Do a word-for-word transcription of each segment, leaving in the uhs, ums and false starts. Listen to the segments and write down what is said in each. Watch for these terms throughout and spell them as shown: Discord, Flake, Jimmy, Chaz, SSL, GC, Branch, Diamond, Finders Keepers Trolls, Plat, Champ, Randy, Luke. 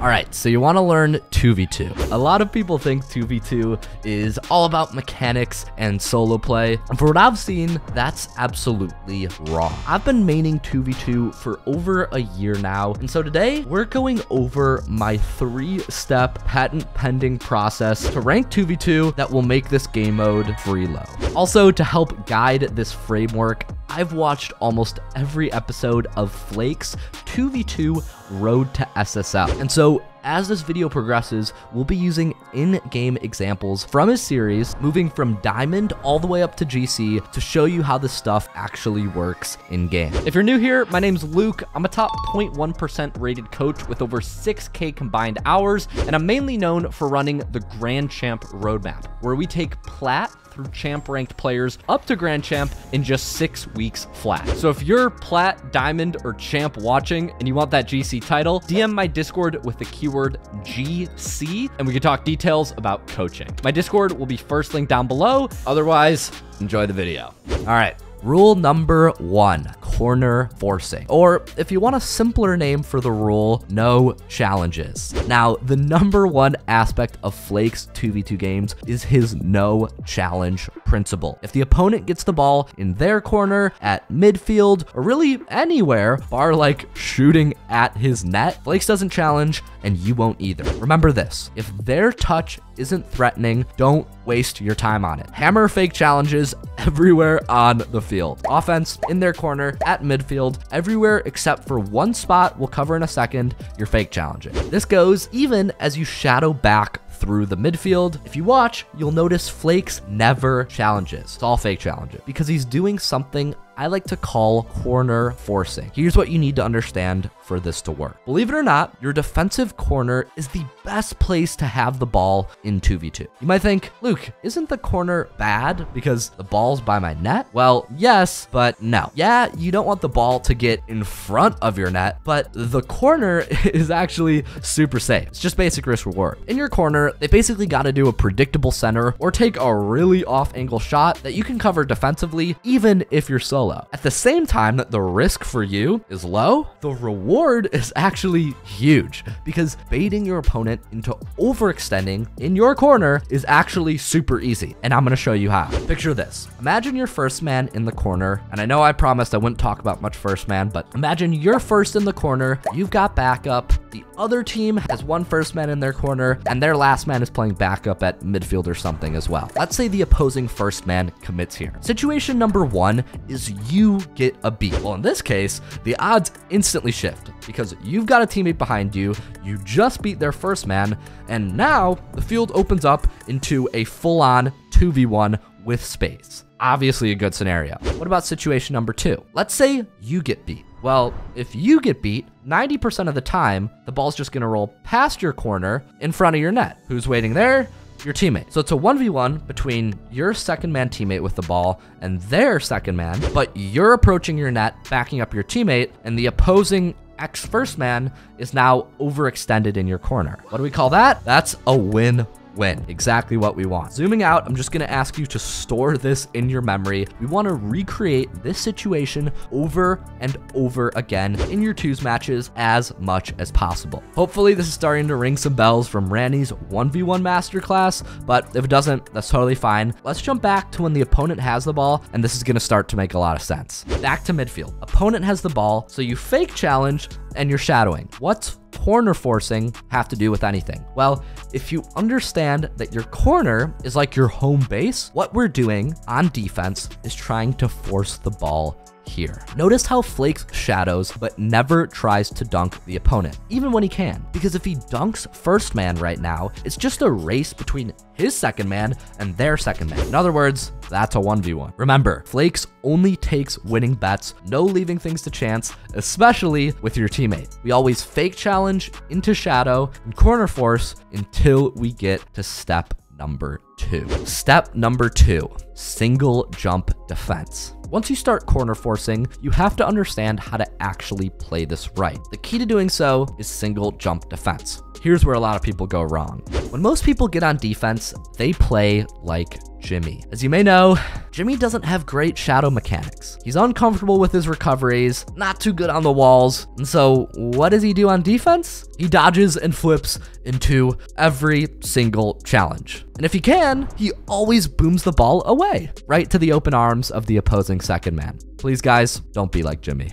Alright, so you want to learn two v two. A lot of people think two v two is all about mechanics and solo play. And for what I've seen, that's absolutely wrong. I've been maining two v two for over a year now. And so today, we're going over my three-step patent-pending process to rank two v two that will make this game mode free low. Also, to help guide this framework, I've watched almost every episode of Flake's two v two Road to S S L. And so as this video progresses, we'll be using in-game examples from his series, moving from Diamond all the way up to G C to show you how this stuff actually works in-game. If you're new here, my name's Luke. I'm a top zero point one percent rated coach with over six K combined hours, and I'm mainly known for running the Grand Champ roadmap, where we take Plat through Champ ranked players up to Grand Champ in just six weeks flat. So if you're Plat, Diamond, or Champ watching and you want that G C title, D M my Discord with the keyword G C and we can talk details about coaching. My Discord will be first link down below. Otherwise, enjoy the video. All right. Rule number one, corner forcing. Or if you want a simpler name for the rule, no challenges. Now, the number one aspect of Flake's two v two games is his no challenge principle. If the opponent gets the ball in their corner, at midfield, or really anywhere, bar like shooting at his net, Flakes doesn't challenge and you won't either. Remember this, if their touch isn't threatening, don't waste your time on it. Hammer fake challenges everywhere on the field. Offense, in their corner, at midfield, everywhere except for one spot we'll cover in a second, you're fake challenging. This goes even as you shadow back through the midfield. If you watch, you'll notice Flakes never challenges. It's all fake challenges because he's doing something I like to call corner forcing. Here's what you need to understand for this to work. Believe it or not, your defensive corner is the best place to have the ball in two v two. You might think, Luke, isn't the corner bad because the ball's by my net? Well, yes, but no. Yeah, you don't want the ball to get in front of your net, but the corner is actually super safe. It's just basic risk reward. In your corner, they basically got to do a predictable center or take a really off angle shot that you can cover defensively, even if you're solo. At the same time that the risk for you is low, the reward is actually huge because baiting your opponent into overextending in your corner is actually super easy. And I'm going to show you how. Picture this. Imagine your first man in the corner. And I know I promised I wouldn't talk about much first man, but imagine you're first in the corner. You've got backup. The other team has one first man in their corner and their last man is playing backup at midfield or something as well. Let's say the opposing first man commits here. Situation number one is you get a beat. Well, in this case, the odds instantly shift because you've got a teammate behind you, you just beat their first man, and now the field opens up into a full-on two v one with space. Obviously a good scenario. What about situation number two? Let's say you get beat. Well, if you get beat, ninety percent of the time, the ball's just gonna roll past your corner in front of your net. Who's waiting there? Your teammate. So it's a one v one between your second man teammate with the ball and their second man, but you're approaching your net, backing up your teammate, and the opposing ex first man is now overextended in your corner. What do we call that? That's a win. Win. Exactly what we want. Zooming out, I'm just going to ask you to store this in your memory. We want to recreate this situation over and over again in your twos matches as much as possible. Hopefully this is starting to ring some bells from Randy's one v one masterclass, but if it doesn't, that's totally fine. Let's jump back to when the opponent has the ball, and this is going to start to make a lot of sense. Back to midfield. Opponent has the ball, so you fake challenge and you're shadowing. What's corner forcing have to do with anything? Well, if you understand that your corner is like your home base, what we're doing on defense is trying to force the ball here. Notice how Flakes shadows, but never tries to dunk the opponent, even when he can. Because if he dunks first man right now, it's just a race between his second man and their second man. In other words, that's a one v one. Remember, Flakes only takes winning bets, no leaving things to chance, especially with your teammate. We always fake challenge into shadow and corner force until we get to step number two. Step number two, single jump defense. Once you start corner forcing, you have to understand how to actually play this right. The key to doing so is single jump defense. Here's where a lot of people go wrong. When most people get on defense, they play like Jimmy. As you may know, Jimmy doesn't have great shadow mechanics. He's uncomfortable with his recoveries, not too good on the walls, and so what does he do on defense? He dodges and flips into every single challenge. And if he can, he always booms the ball away, right to the open arms of the opposing second man. Please guys, don't be like Jimmy.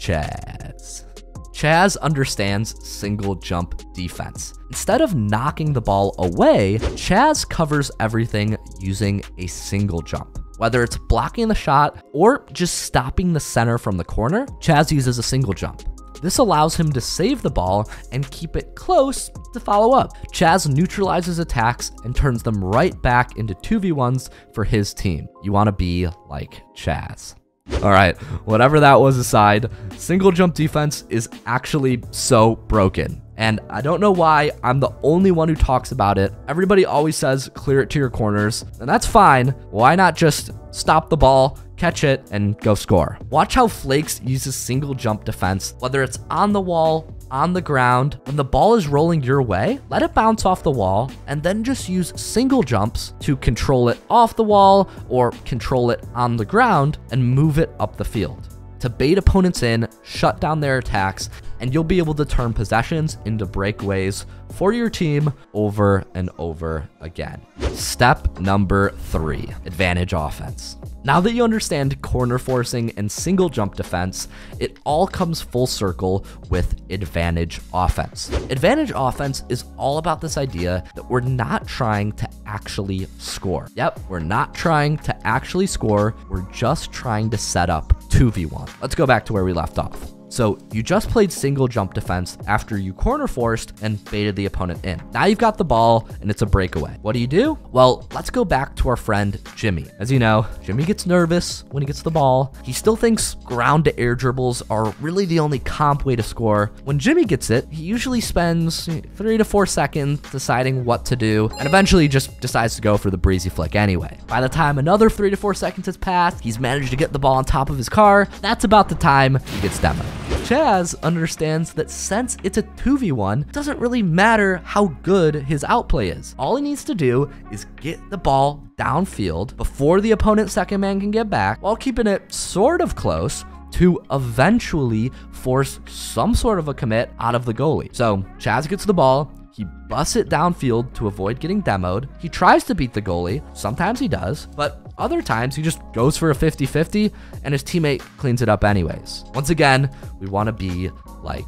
Chaz. Chaz understands single jump defense. Instead of knocking the ball away, Chaz covers everything using a single jump. Whether it's blocking the shot or just stopping the center from the corner, Chaz uses a single jump. This allows him to save the ball and keep it close to follow up. Chaz neutralizes attacks and turns them right back into two v ones for his team. You want to be like Chaz. All right, whatever that was aside, single jump defense is actually so broken. And I don't know why I'm the only one who talks about it. Everybody always says, clear it to your corners, and that's fine. Why not just stop the ball, catch it, and go score? Watch how Flakes uses single jump defense, whether it's on the wall, on the ground. When the ball is rolling your way, let it bounce off the wall and then just use single jumps to control it off the wall or control it on the ground and move it up the field. To bait opponents in, shut down their attacks, and you'll be able to turn possessions into breakaways for your team over and over again. Step number three, advantage offense. Now that you understand corner forcing and single jump defense, it all comes full circle with advantage offense. Advantage offense is all about this idea that we're not trying to actually score. Yep, we're not trying to actually score. We're just trying to set up two v one. Let's go back to where we left off. So you just played single jump defense after you corner forced and baited the opponent in. Now you've got the ball and it's a breakaway. What do you do? Well, let's go back to our friend Jimmy. As you know, Jimmy gets nervous when he gets the ball. He still thinks ground to air dribbles are really the only comp way to score. When Jimmy gets it, he usually spends three to four seconds deciding what to do and eventually just decides to go for the breezy flick anyway. By the time another three to four seconds has passed, he's managed to get the ball on top of his car. That's about the time he gets demoed. Chaz understands that since it's a two v one, it doesn't really matter how good his outplay is. All he needs to do is get the ball downfield before the opponent's second man can get back while keeping it sort of close to eventually force some sort of a commit out of the goalie. So Chaz gets the ball. He busts it downfield to avoid getting demoed. He tries to beat the goalie. Sometimes he does, but other times he just goes for a fifty fifty and his teammate cleans it up anyways. Once again, we want to be like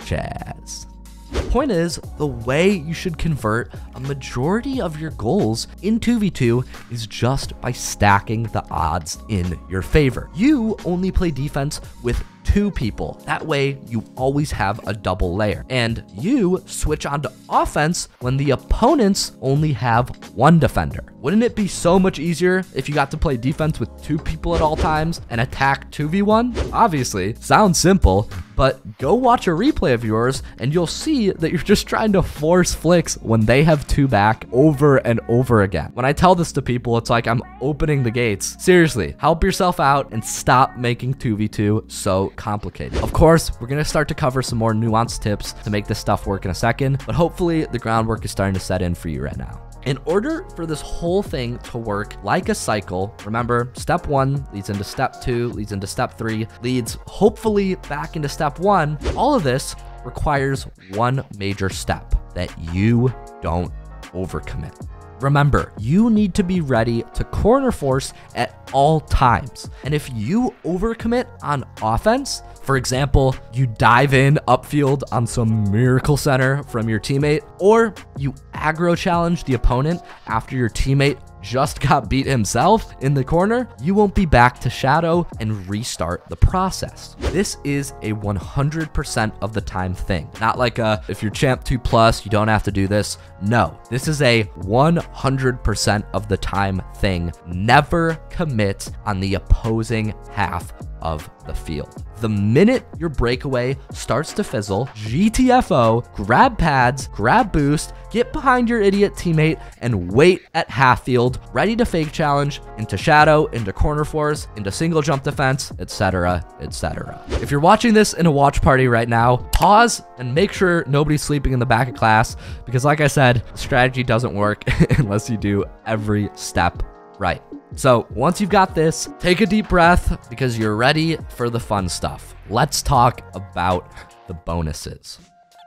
Chaz. The point is, the way you should convert a majority of your goals in two v two is just by stacking the odds in your favor. You only play defense with two people. That way you always have a double layer, and you switch on to offense when the opponents only have one defender. Wouldn't it be so much easier if you got to play defense with two people at all times and attack two v one? Obviously, sounds simple, but go watch a replay of yours and you'll see that you're just trying to force flicks when they have two back over and over again. When I tell this to people, it's like I'm opening the gates. Seriously, help yourself out and stop making two v two so complicated. Of course, we're going to start to cover some more nuanced tips to make this stuff work in a second, but hopefully the groundwork is starting to set in for you right now. In order for this whole thing to work like a cycle, remember, step one leads into step two, leads into step three, leads hopefully back into step one. All of this requires one major step: that you don't overcommit. Remember, you need to be ready to corner force at all times. And if you overcommit on offense, for example, you dive in upfield on some miracle center from your teammate, or you aggro challenge the opponent after your teammate just got beat himself in the corner, you won't be back to shadow and restart the process. This is a one hundred percent of the time thing. Not like a, if you're champ two plus, you don't have to do this. No, this is a one hundred percent of the time thing. Never commit on the opposing half of the field. The minute your breakaway starts to fizzle, G T F O, grab pads, grab boost, get behind your idiot teammate, and wait at half field, ready to fake challenge into shadow, into corner force, into single jump defense, et cetera, et cetera. If you're watching this in a watch party right now, pause and make sure nobody's sleeping in the back of class, because like I said, strategy doesn't work unless you do every step right. So once you've got this, take a deep breath because you're ready for the fun stuff. Let's talk about the bonuses.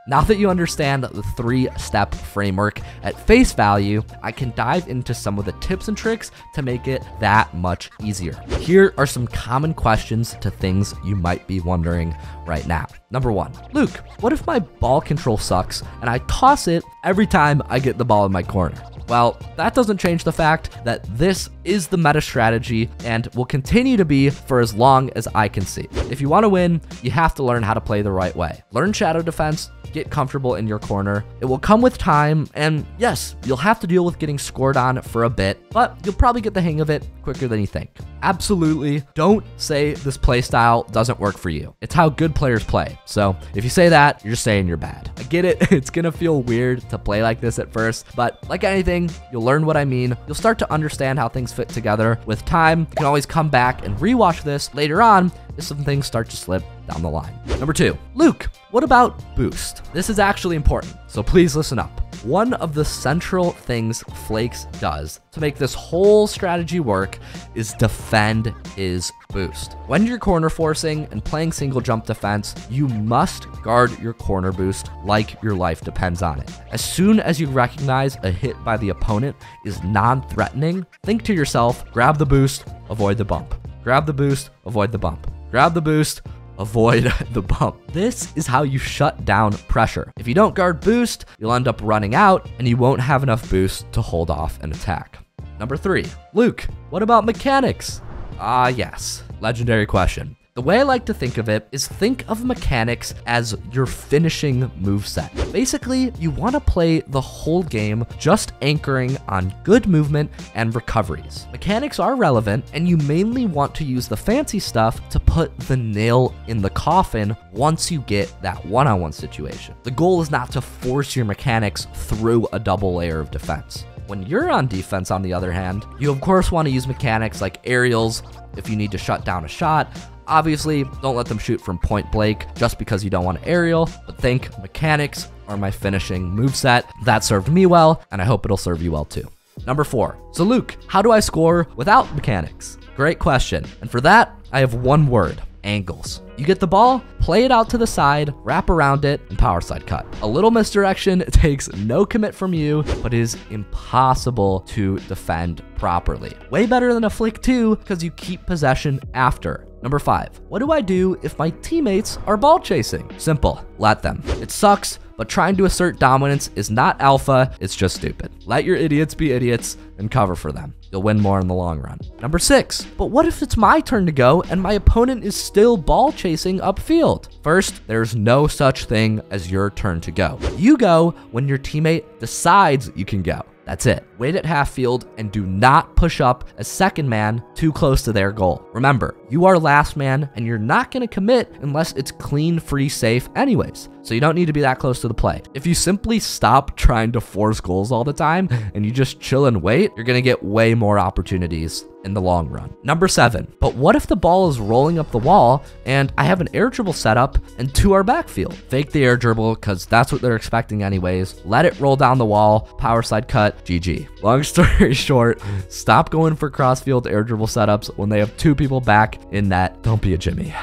Now that you understand the three-step framework at face value, I can dive into some of the tips and tricks to make it that much easier. Here are some common questions to things you might be wondering right now. Number one, Luke, what if my ball control sucks and I toss it every time I get the ball in my corner? Well, that doesn't change the fact that this is the meta strategy and will continue to be for as long as I can see. If you want to win, you have to learn how to play the right way. Learn shadow defense, get comfortable in your corner. It will come with time, and yes, you'll have to deal with getting scored on for a bit, but you'll probably get the hang of it quicker than you think. Absolutely don't say this playstyle doesn't work for you. It's how good players play. So if you say that, you're saying you're bad. I get it. It's gonna feel weird to play like this at first, but like anything, you'll learn what I mean. You'll start to understand how things fit together with time. You can always come back and rewatch this later on if some things start to slip down the line. Number two, Luke, what about boost? This is actually important, so please listen up. One of the central things Flakes does to make this whole strategy work is defend his boost. When you're corner forcing and playing single jump defense, you must guard your corner boost like your life depends on it. As soon as you recognize a hit by the opponent is non-threatening, think to yourself, grab the boost, avoid the bump. Grab the boost, avoid the bump. Grab the boost, avoid the bump. This is how you shut down pressure. If you don't guard boost, you'll end up running out and you won't have enough boost to hold off an attack. Number three, Luke, what about mechanics? Ah, yes, legendary question. The way I like to think of it is think of mechanics as your finishing moveset. Basically, you want to play the whole game just anchoring on good movement and recoveries. Mechanics are relevant, and you mainly want to use the fancy stuff to put the nail in the coffin once you get that one-on-one situation. The goal is not to force your mechanics through a double layer of defense. When you're on defense, on the other hand, you of course want to use mechanics like aerials if you need to shut down a shot. Obviously, don't let them shoot from point blank just because you don't want to aerial, but think mechanics are my finishing moveset. That served me well, and I hope it'll serve you well too. Number four. So Luke, how do I score without mechanics? Great question. And for that, I have one word. Angles. You get the ball, play it out to the side, wrap around it, and power side cut. A little misdirection takes no commit from you, but is impossible to defend properly. Way better than a flick two because you keep possession after. Number five, what do I do if my teammates are ball chasing? Simple, let them. It sucks, but trying to assert dominance is not alpha, it's just stupid. Let your idiots be idiots and cover for them. You'll win more in the long run. Number six, but what if it's my turn to go and my opponent is still ball chasing upfield? First, there's no such thing as your turn to go. You go when your teammate decides you can go. That's it. Wait at half field and do not push up as second man too close to their goal. Remember, you are last man and you're not going to commit unless it's clean, free, safe anyways. So you don't need to be that close to the play. If you simply stop trying to force goals all the time and you just chill and wait, you're going to get way more opportunities in the long run. Number seven, but what if the ball is rolling up the wall and I have an air dribble set up and to our backfield? Fake the air dribble because that's what they're expecting anyways. Let it roll down the wall, power side cut, G G. Long story short, stop going for crossfield air dribble setups when they have two people back in net. Don't be a Jimmy.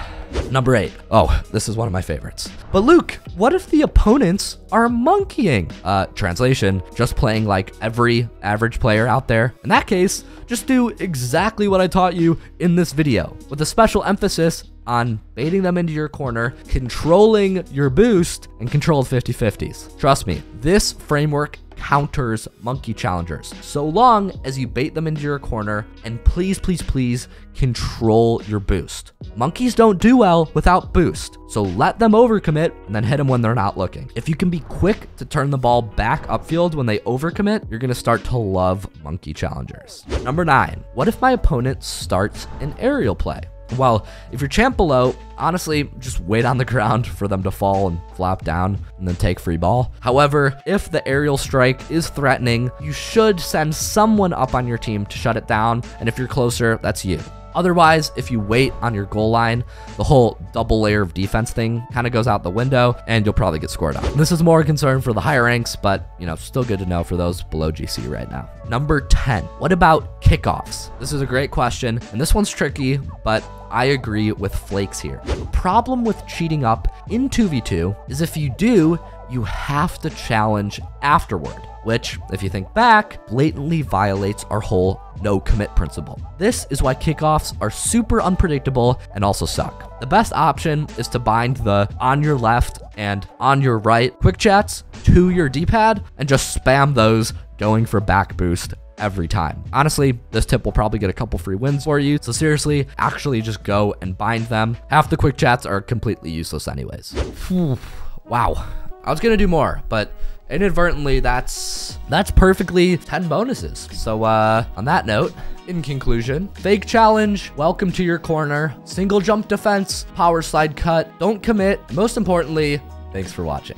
Number eight. Oh, this is one of my favorites. But Luke, what if the opponents are monkeying? Uh, translation, just playing like every average player out there. In that case, just do exactly what I taught you in this video with a special emphasis on baiting them into your corner, controlling your boost, and controlled fifty fifties. Trust me, this framework counters monkey challengers so long as you bait them into your corner, and please, please, please control your boost. Monkeys don't do well without boost, so let them overcommit and then hit them when they're not looking. If you can be quick to turn the ball back upfield when they overcommit, you're gonna start to love monkey challengers. Number nine, what if my opponent starts an aerial play? Well, if you're Champ below, honestly, just wait on the ground for them to fall and flop down and then take free ball. However, if the aerial strike is threatening, you should send someone up on your team to shut it down. And if you're closer, that's you. Otherwise, if you wait on your goal line, the whole double layer of defense thing kind of goes out the window and you'll probably get scored on. This is more a concern for the higher ranks, but you know, still good to know for those below G C right now. Number ten, what about kickoffs? This is a great question, and this one's tricky, but I agree with Flakes here. The problem with cheating up in two v two is if you do, you have to challenge afterward, which, if you think back, blatantly violates our whole no-commit principle. This is why kickoffs are super unpredictable and also suck. The best option is to bind the on your left and on your right quick chats to your D-pad and just spam those going for back boost every time. Honestly, this tip will probably get a couple free wins for you, so seriously, actually just go and bind them. Half the quick chats are completely useless anyways. Wow. I was gonna do more, but inadvertently, that's that's perfectly ten bonuses. So uh, on that note, in conclusion, fake challenge, welcome to your corner, single jump defense, power slide cut, don't commit. Most importantly, thanks for watching.